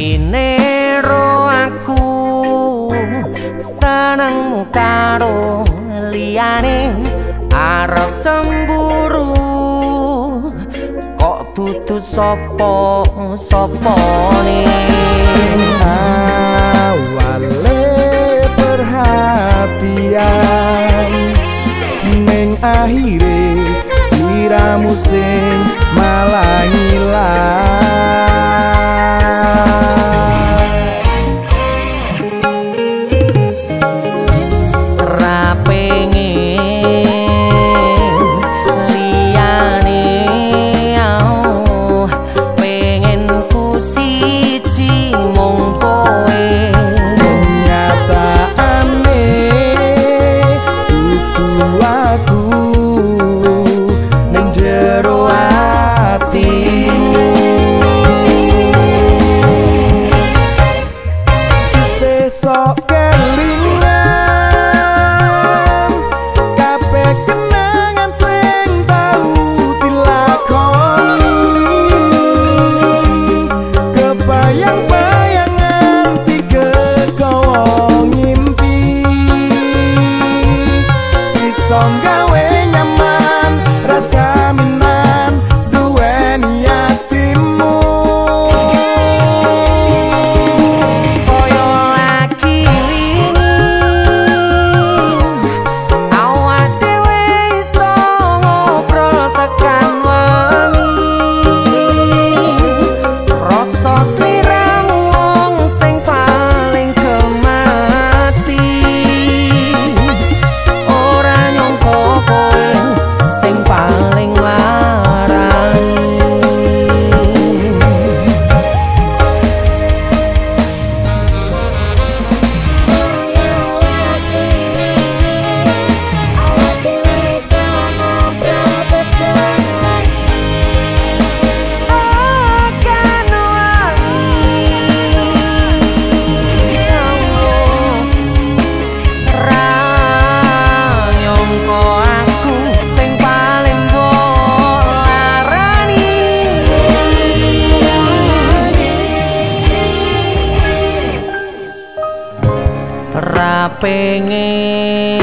Winero aku senengmu karo liyane arep cemburu kok dudu sapa-sapane awale perhatian ning akhire sliramu sing malah ilang. Pengen